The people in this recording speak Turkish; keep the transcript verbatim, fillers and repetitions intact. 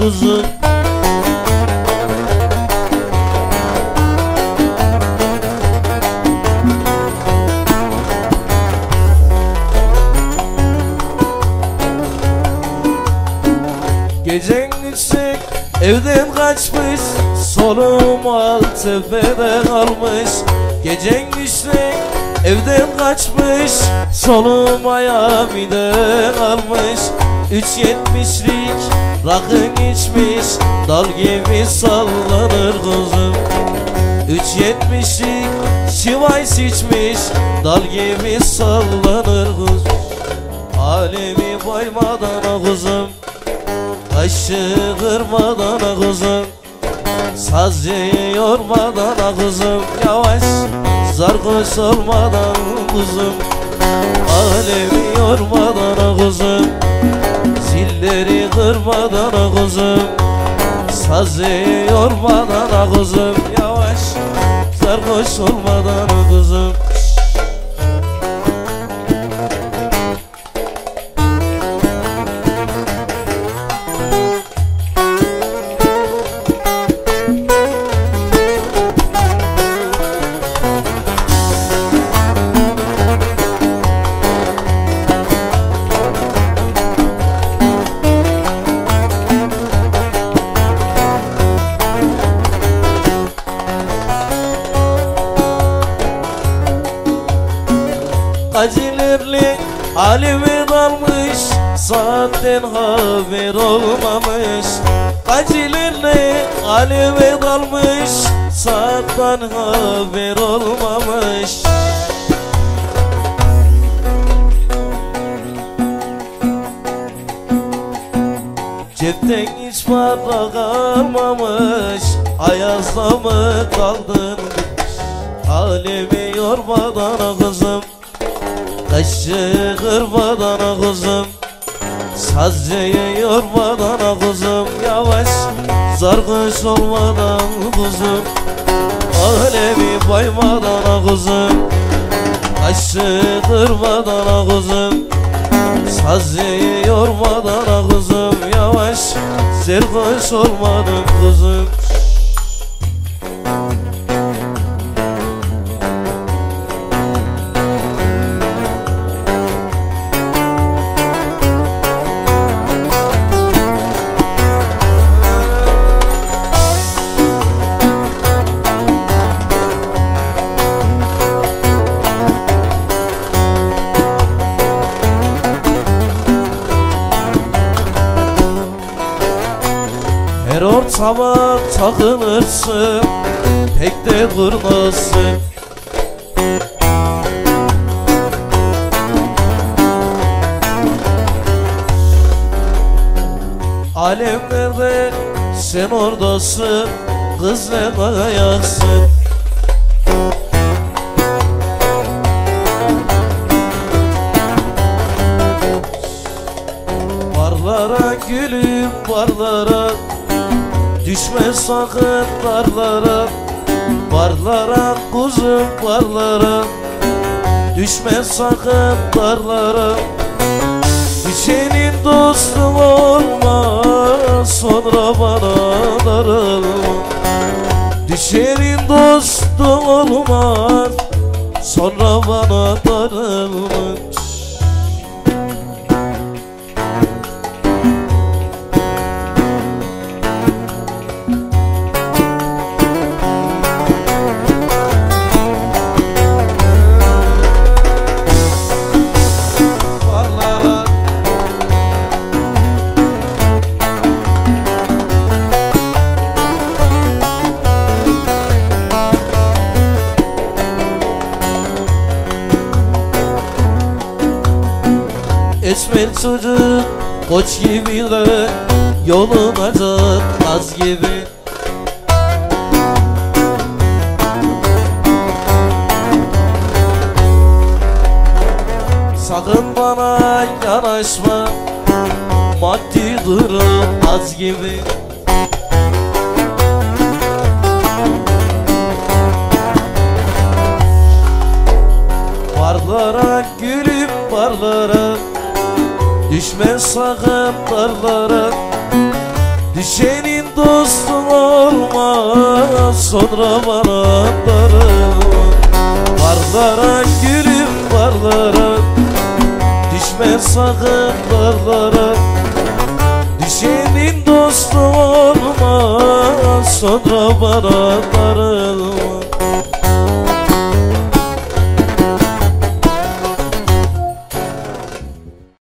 kuzu. Gecen küçük evden kaçmış, solum alt tepede kalmış. Gecen güçlük evden kaçmış, solum ayağımda kalmış. Üç yetmişlik rakın içmiş, dal gibi sallanır kuzum. Üç yetmişlik şivay içmiş, dal gibi sallanır kuzum. Alemi koymadan kuzum, taşı kırmadan kuzum, sazcıyı yormadan kuzum, yavaş sarhoş olmadan kuzum, alemi yormadan kuzum, zilleri kırmadan kuzum, sazcıyı yormadan kuzum, yavaş sarhoş olmadan kuzum. Acılarlı alemi dalmış, saatten haber olmamış. Acılarlı alemi dalmış, saatten haber olmamış. Cepten hiç para kalmamış, ayazla mı kaldın? Alemi yormadan kızım, taşı kırmadan kuzum, sazcıyı yormadan kuzum, yavaş sarhoş olmadan kuzum, alemi koymadan kuzum, taşı kırmadan kuzum, sazcıyı yormadan kuzum, yavaş sarhoş olmadan kuzum. Her ortama takılırsın, pek de kurnazsın. Alemlerde sen oradasın, kız ne bayaksın. Barlara gülüm barlara, düşme sakın barlara, barlara kuzum barlara, düşme sakın barlara. Düşenin dostum olma, sonra bana darılma. Düşenin dostum olma, sonra bana darılma. Esmer çocuk koç gibi de, yoluna çatmaz gibi. Sakın bana yanaşma, maddi kırılmaz gibi. Barlara gülüp barlara, düşme sakın barlara, Düşenin dostun olmaz, sonra bana darım. Varlara gülüm varlara, düşme sakın varlara. Düşenin dostun olmaz, sonra bana